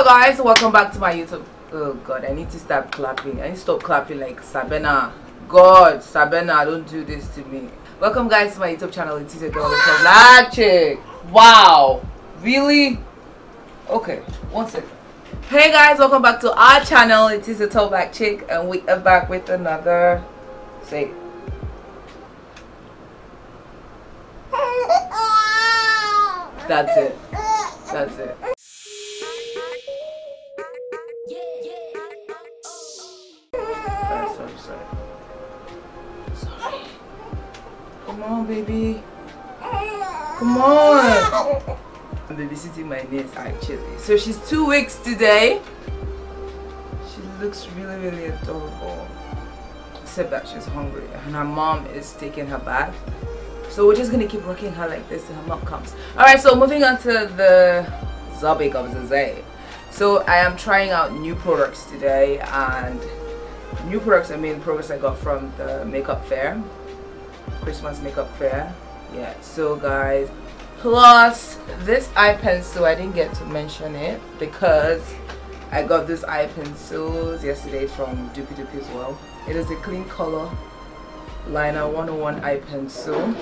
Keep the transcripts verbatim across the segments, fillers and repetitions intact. Hello guys, welcome back to my YouTube. Oh god, I need to stop clapping. I need to stop clapping like Sabena. God, Sabena, don't do this to me. Welcome guys to my YouTube channel. It is a girl with a black chick. Wow, really? Okay, one second. Hey guys, welcome back to our channel. It is a tall black chick and we are back with another say that's it that's it Come on, baby. Come on. I'm babysitting my niece actually. So she's two weeks today. She looks really, really adorable. Except that she's hungry and her mom is taking her bath. So we're just gonna keep rocking her like this till her mom comes. Alright, so moving on to the Zobik of the Zay. So I am trying out new products today, and new products I mean products I got from the makeup fair. Christmas makeup fair, yeah. So guys, plus this eye pencil, I didn't get to mention it because I got this eye pencils yesterday from Doopy Doopy as well. It is the Clean Color Liner one oh one eye pencil.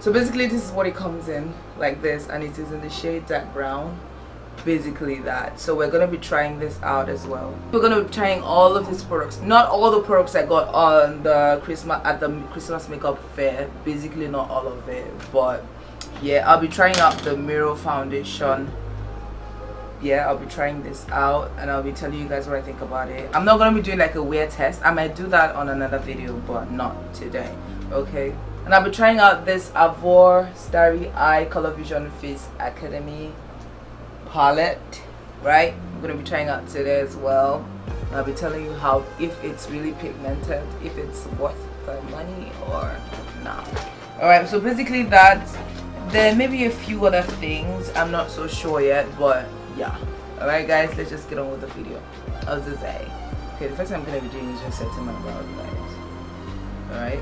So basically this is what it comes in like this, and it is in the shade dark brown, basically that. So we're gonna be trying this out as well. We're gonna be trying all of these products, not all the products I got on the Christmas at the Christmas makeup fair, basically not all of it, but yeah, I'll be trying out the Miro foundation. Yeah, I'll be trying this out and I'll be telling you guys what I think about it. I'm not gonna be doing like a wear test. I might do that on another video, but not today, okay? And I'll be trying out this Avour Starry Eye Color Vision Face Academy palette, right? I'm gonna be trying out today as well. I'll be telling you how, if it's really pigmented, if it's worth the money or not. All right, so basically that. There may be a few other things, I'm not so sure yet, but yeah. All right guys, let's just get on with the video. How's this day? Okay, the first thing I'm gonna be doing is just setting my brow lines. All right,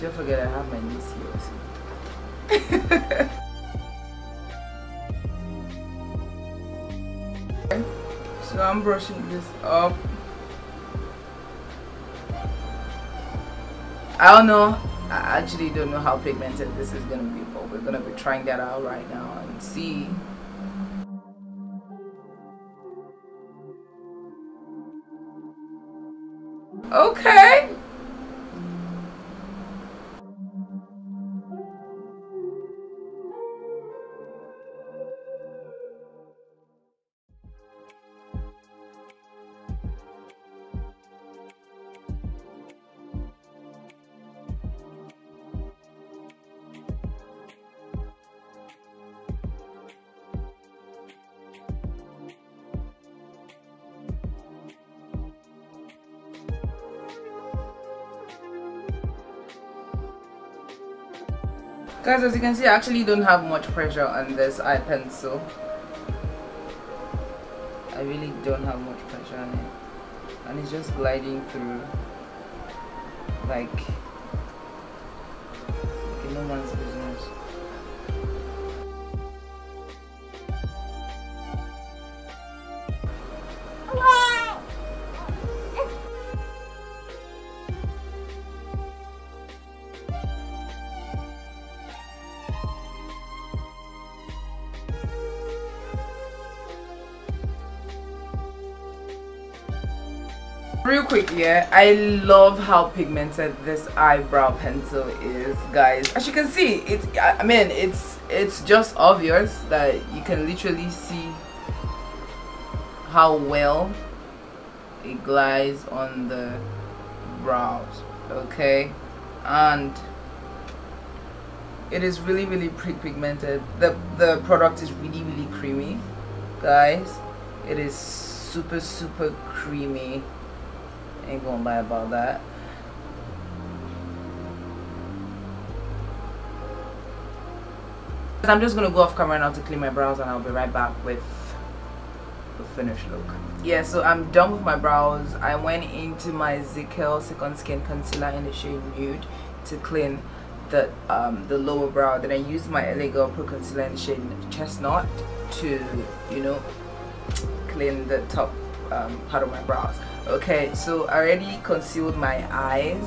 don't forget I have my niece here. So I'm brushing this up. I don't know. I actually don't know how pigmented this is going to be, but we're going to be trying that out right now and see. Okay. Guys, as you can see, I actually don't have much pressure on this eye pencil. I really don't have much pressure on it, and it's just gliding through like, like no one's business. Real quick, yeah, I love how pigmented this eyebrow pencil is, guys. As you can see, it's, I mean, it's it's just obvious that you can literally see how well it glides on the brows, okay? And it is really, really pigmented. The, the product is really, really creamy, guys. It is super, super creamy. Ain't gonna lie about that. I'm just gonna go off camera now to clean my brows, and I'll be right back with the finished look. Yeah, so I'm done with my brows. I went into my Zekelle Second Skin Concealer in the shade Nude to clean the um the lower brow. Then I used my L A Girl Pro Concealer in the shade Chestnut to, you know, clean the top um, part of my brows. Okay, so I already concealed my eyes.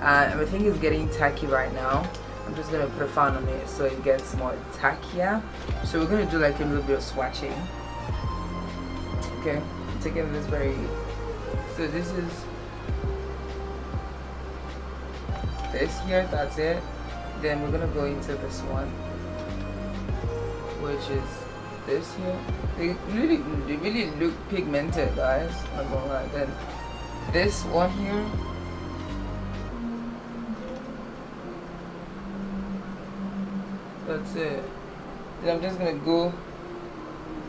Uh, everything is getting tacky right now. I'm just gonna put a fan on it so it gets more tackier. So we're gonna do like a little bit of swatching. Okay, I'm taking this very. So this is this here. That's it. Then we're gonna go into this one, which is this here. They really, they really look pigmented, guys. I'm not gonna lie. Then this one here. That's it. Then I'm just gonna go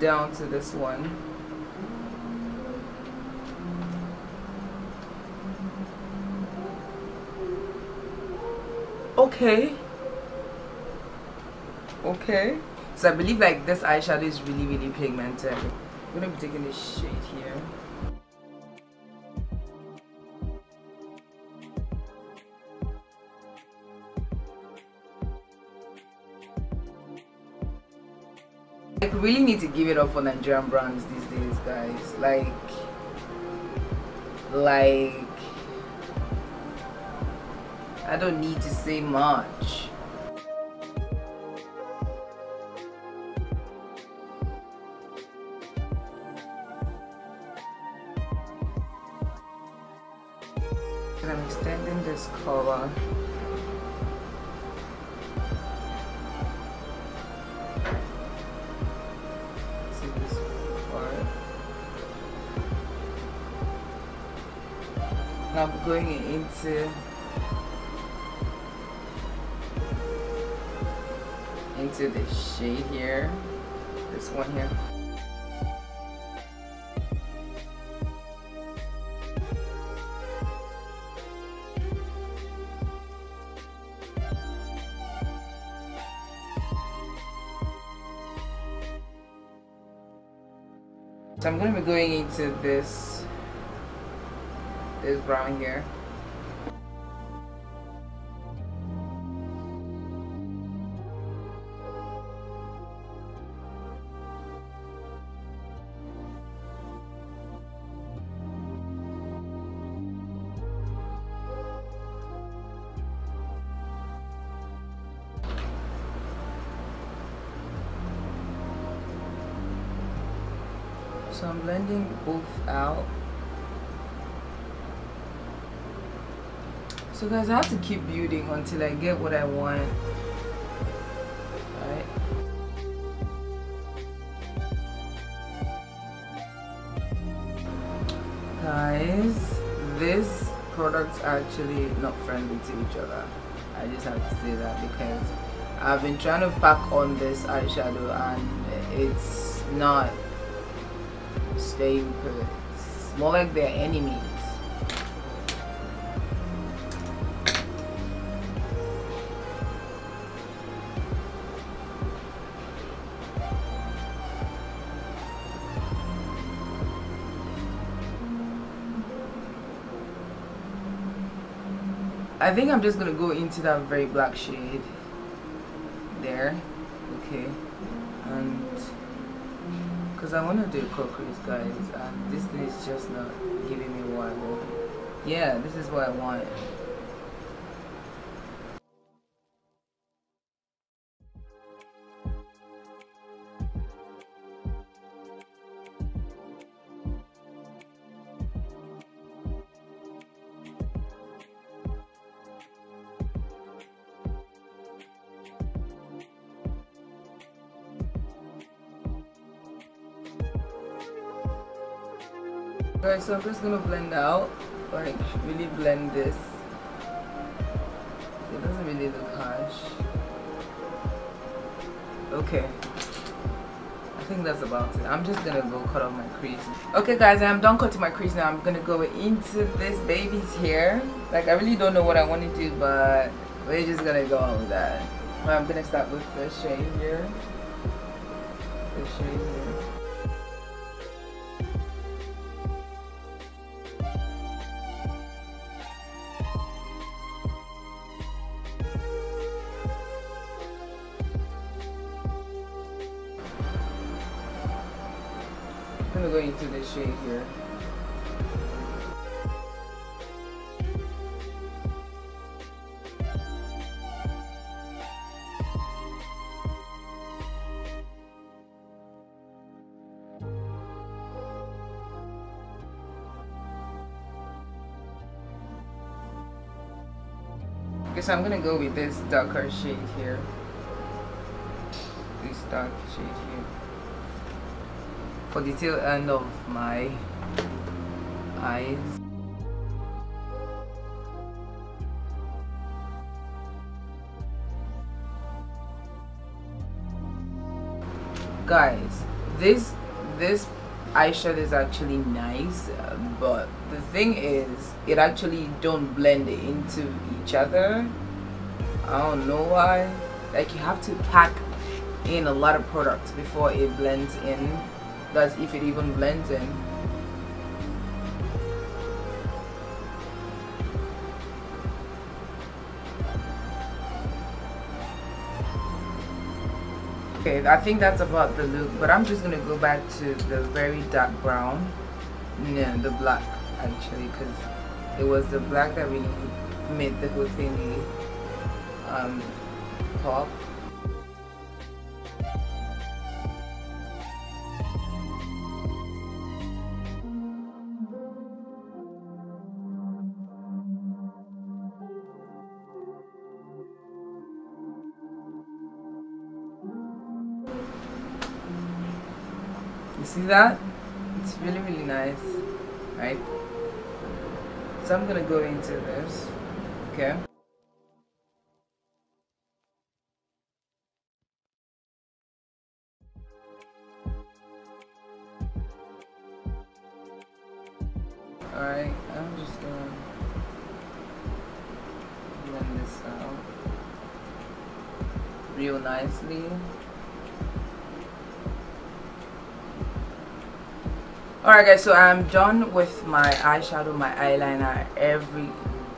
down to this one. Okay. Okay. So I believe like this eyeshadow is really, really pigmented. I'm gonna be taking this shade here. Like, we really need to give it up for Nigerian brands these days, guys. Like, like, I don't need to say much. I'm extending this color. I'm going into into this shade here, this one here. So I'm going to be going into this is brown here. So I'm blending both out. So guys, I have to keep building until I get what I want. All right. Guys, these products are actually not friendly to each other. I just have to say that because I've been trying to pack on this eyeshadow and it's not staying put. It's more like they're enemies. I think I'm just gonna go into that very black shade there, okay, and because I want to do curl crease, guys, and this thing is just not giving me what I want. Yeah, this is what I want. Alright, so I'm just gonna blend out, like really blend this. It doesn't really look harsh. Okay, I think that's about it. I'm just gonna go cut off my crease. Okay guys, I'm done cutting my crease now. I'm gonna go into this baby's hair. Like, I really don't know what I want to do, but we're just gonna go on with that. I'm gonna start with the shade here. The shade here. gonna go into this shade here. So I'm gonna go with this darker shade here. This dark shade here. For the tail end of my eyes. Guys, this this eyeshadow is actually nice, but the thing is it actually don't blend into each other. I don't know why. Like, you have to pack in a lot of products before it blends in. That's if it even blends in. Okay, I think that's about the look, but I'm just gonna go back to the very dark brown. No, the black actually, because it was the black that really made the whole thing um, pop. See that? It's really, really nice, right? So I'm gonna go into this, okay? Alright, I'm just gonna blend this out real nicely. Alright guys, so I'm done with my eyeshadow, my eyeliner, every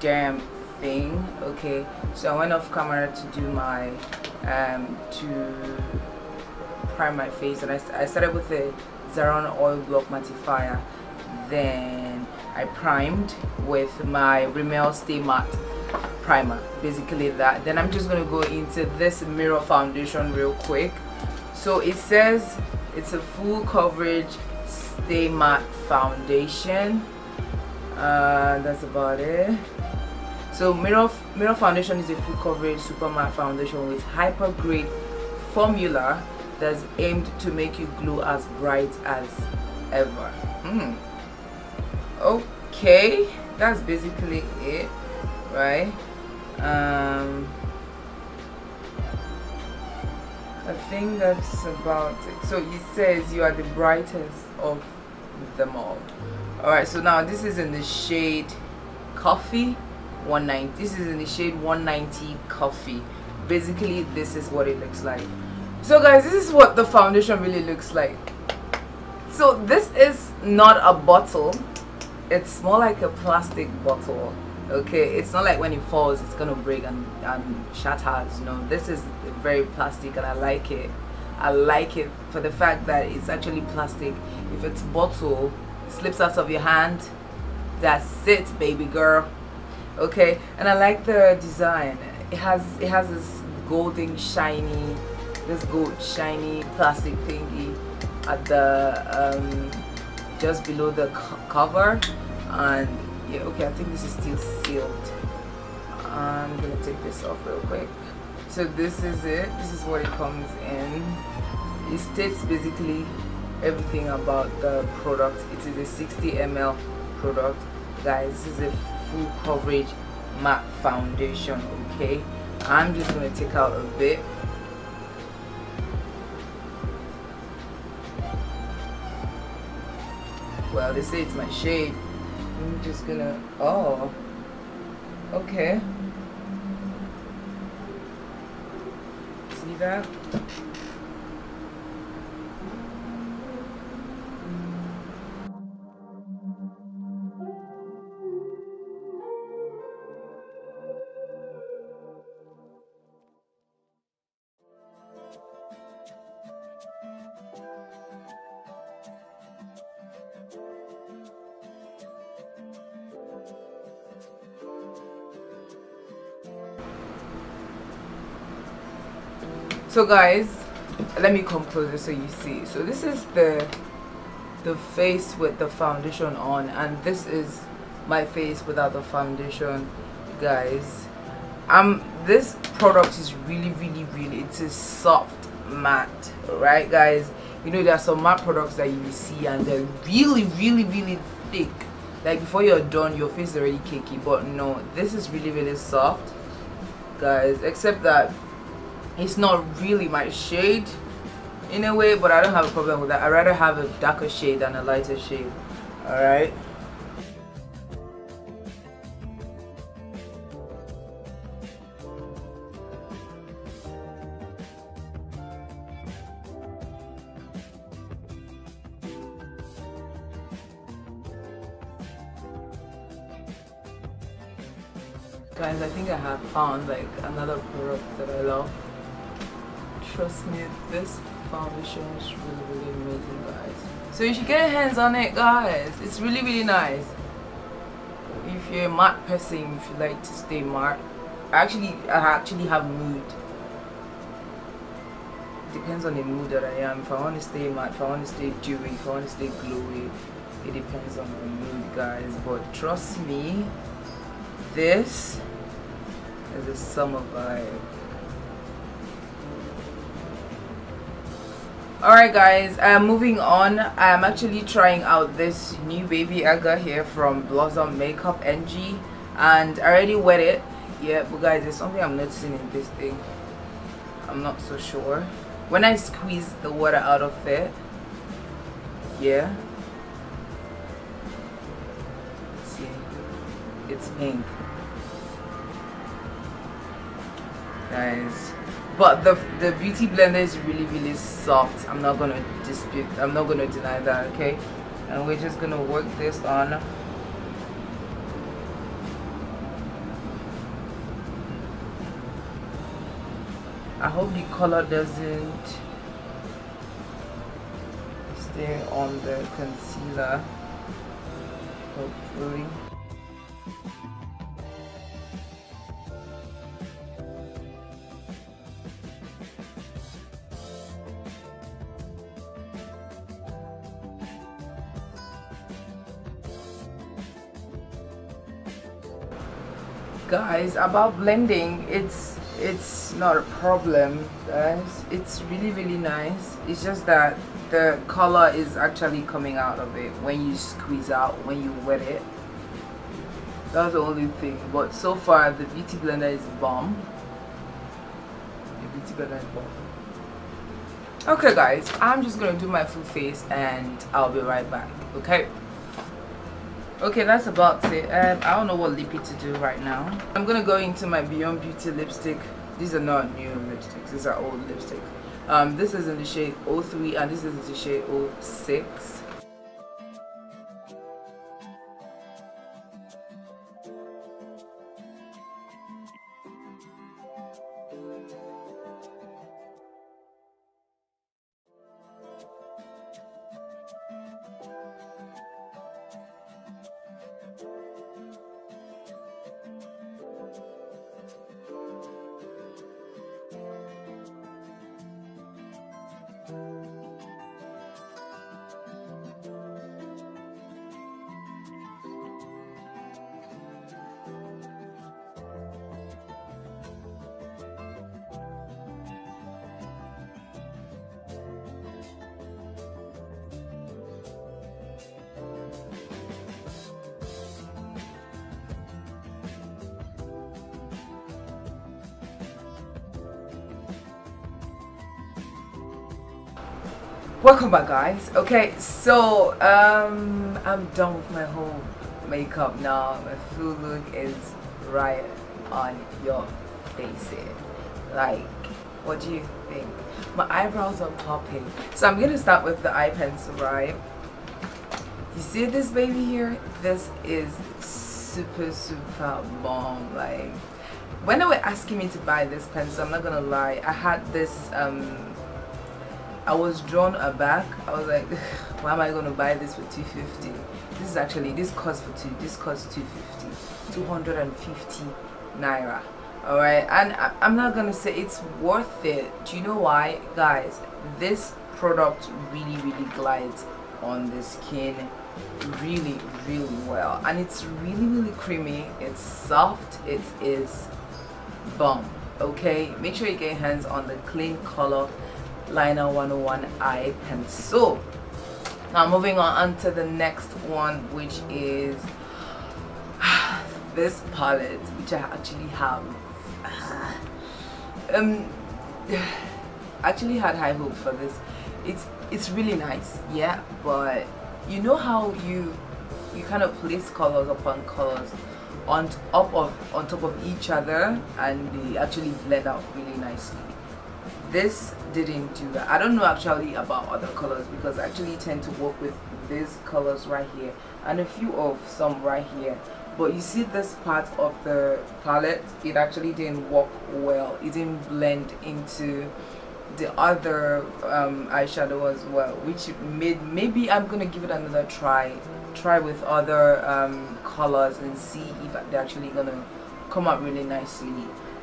damn thing, okay? So I went off camera to do my, um, to prime my face, and I, I started with the Zaron Oil Block Mattifier. Then I primed with my Rimmel Stay Matte Primer, basically that. Then I'm just going to go into this Miro foundation real quick. So it says it's a full coverage Stay Matte Foundation. Uh, that's about it. So Miro Miro Foundation is a full coverage super matte foundation with hyper grade formula that's aimed to make you glow as bright as ever. Mm. Okay, that's basically it, right? Um, I think that's about it. So it says you are the brightest of them all. Alright, so now this is in the shade Coffee one ninety. This is in the shade one ninety Coffee. Basically, this is what it looks like. So guys, this is what the foundation really looks like. So this is not a bottle. It's more like a plastic bottle. Okay, it's not like when it falls it's gonna break and, and shatters. No, this is very plastic, and I like it. I like it for the fact that it's actually plastic. If it's bottle, it slips out of your hand. That's it, baby girl. Okay, and I like the design. It has it has this golden shiny, this gold shiny plastic thingy at the um, just below the co cover, and. Yeah, okay, I think this is still sealed. I'm gonna take this off real quick. So this is it. This is what it comes in. It states basically everything about the product. It is a sixty milliliter product, guys. This is a full coverage matte foundation. Okay, I'm just gonna take out a bit. Well, they say it's my shade. I'm just gonna, oh, okay. See that? So guys, let me come closer so you see. So this is the the face with the foundation on, and this is my face without the foundation, guys. Um this product is really really really it's a soft matte, right guys? You know, there are some matte products that you see and they're really really really thick, like before you're done your face is already cakey, but no, this is really really soft, guys, except that it's not really my shade in a way, but I don't have a problem with that. I'd rather have a darker shade than a lighter shade. All right. Guys, I think I have found like another product that I love. Trust me, this foundation is really really amazing, guys. So you should get your hands on it, guys. It's really really nice. If you're a matte person, if you like to stay matte, I actually I actually have mood. Depends on the mood that I am. If I want to stay matte, if I want to stay dewy, if I want to stay glowy, it depends on the mood, guys. But trust me, this is a summer vibe. Alright guys, I'm moving on. I'm actually trying out this new baby agar here from Blossom Makeup N G, and I already wet it. Yeah, but guys, there's something I'm noticing in this thing. I'm not so sure. When I squeeze the water out of it, yeah, see, it's pink, guys. But the the beauty blender is really really soft. I'm not gonna dispute, I'm not gonna deny that, okay? And we're just gonna work this on. I hope the color doesn't stay on the concealer, hopefully. Guys, about blending, it's it's not a problem, guys. It's really really nice. It's just that the color is actually coming out of it when you squeeze out, when you wet it. That's the only thing. But so far the beauty blender is bomb. The beauty blender is bomb. Okay guys, I'm just gonna do my full face and I'll be right back. Okay. Okay, that's about it. um, I don't know what lippy to do right now. I'm gonna go into my Beyond Beauty lipstick. These are not new lipsticks, these are old lipsticks. Um, this is in the shade oh three and this is in the shade oh six. Welcome back, guys. Okay, so um I'm done with my whole makeup now. My full look is right on your faces. Like, what do you think? My eyebrows are popping. So I'm gonna start with the eye pencil, right? You see this baby here? This is super super bomb. Like, when they were asking me to buy this pencil, I'm not gonna lie, I had this um I was drawn aback. I was like, why am I gonna buy this for two fifty? This is actually, this cost for two, this costs two fifty, two hundred fifty naira. Alright, and I'm not gonna say it's worth it. Do you know why, guys? This product really really glides on the skin really really well, and it's really really creamy, it's soft, it is bomb. Okay, make sure you get your hands on the Clean Color Liner one oh one eye pencil. Now moving on onto the next one, which is this palette, which I actually have um actually had high hopes for. This it's it's really nice, yeah, but you know how you you kind of place colors upon colors on top of on top of each other, and they actually blend out really nicely. This didn't do that. I don't know actually about other colors, because I actually tend to work with these colors right here and a few of some right here, but you see this part of the palette, it actually didn't work well. It didn't blend into the other um, eyeshadow as well, which made maybe I'm gonna give it another try try with other um, colors and see if they're actually gonna come out really nicely.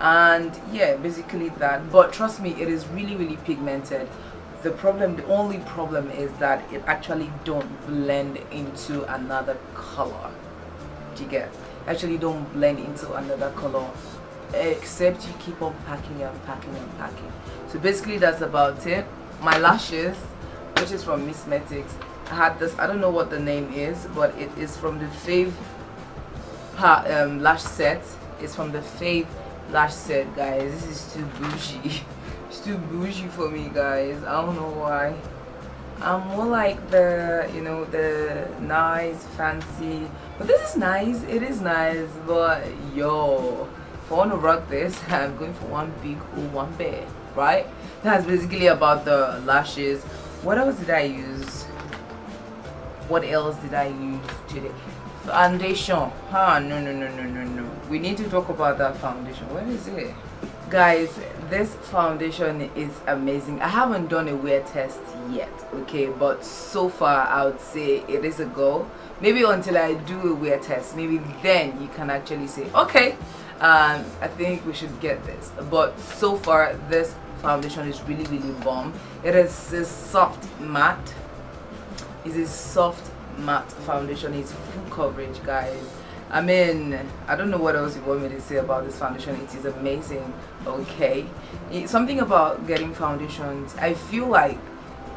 And yeah, basically that. But trust me, it is really really pigmented. The problem, the only problem is that it actually don't blend into another color. Do you get? Actually don't blend into another color, except you keep on packing and packing and packing. So basically that's about it. My lashes, which is from Missmetics, I had this, I don't know what the name is, but it is from the Faith um, lash set. It's from the Faith lash set, guys. This is too bougie. It's too bougie for me, guys. I don't know why. I'm more like the, you know, the nice, fancy. But this is nice. It is nice. But yo, if I want to rock this, I'm going for one big or one bear, right? That's basically about the lashes. What else did I use? What else did I use today? Foundation. Huh? No, no, no, no, no, no. We need to talk about that foundation. Where is it? Guys, this foundation is amazing. I haven't done a wear test yet, okay, but so far I would say it is a go. Maybe until I do a wear test, maybe then you can actually say, okay, um, I think we should get this. But so far, this foundation is really, really bomb. It is a soft matte. It's a soft matte foundation. It's full coverage, guys. I mean, I don't know what else you want me to say about this foundation. It is amazing, okay? It's something about getting foundations. I feel like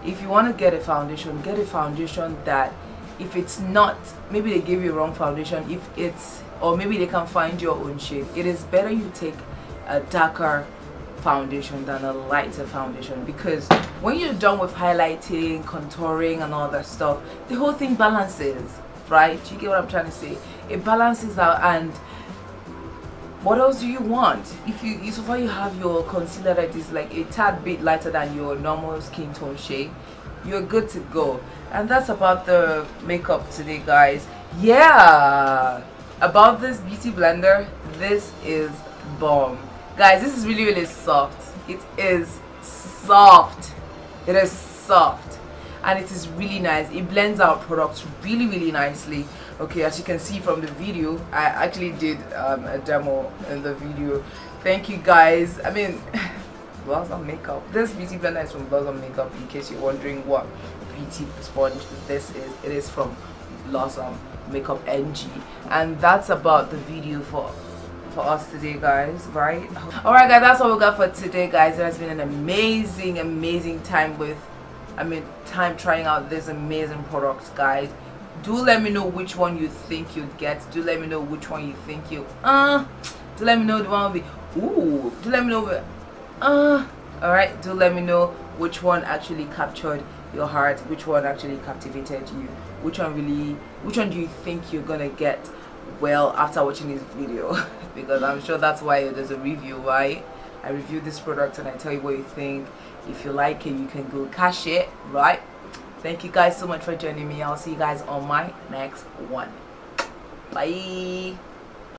if you want to get a foundation, get a foundation that if it's not, maybe they give you a wrong foundation, if it's, or maybe they can find your own shape. It is better you take a darker foundation than a lighter foundation, because when you're done with highlighting, contouring and all that stuff, the whole thing balances, right? You get what I'm trying to say? It balances out. And what else do you want? If you, so far you have your concealer that is like a tad bit lighter than your normal skin tone shade, you're good to go. And that's about the makeup today, guys. Yeah, about this beauty blender, this is bomb, guys. This is really really soft. It is soft. It is soft. And it is really nice. It blends out products really really nicely. Okay, as you can see from the video, I actually did um, a demo in the video. Thank you, guys. I mean, Blossom Makeup. This beauty blender is from Blossom Makeup, in case you're wondering what beauty sponge this is. It is from Blossom Makeup N G. And that's about the video for for us today, guys, right? All right, guys, that's all we got for today, guys. It has been an amazing amazing time with I mean time trying out this amazing product, guys. Do let me know which one you think you'd get. Do let me know which one you think you uh do let me know the one with ooh do let me know uh all right do let me know which one actually captured your heart, which one actually captivated you, which one really which one do you think you're gonna get well after watching this video. Because I'm sure that's why there's a review, right? I review this product and I tell you what you think. If you like it, you can go cash it, right? Thank you guys so much for joining me. I'll see you guys on my next one. Bye.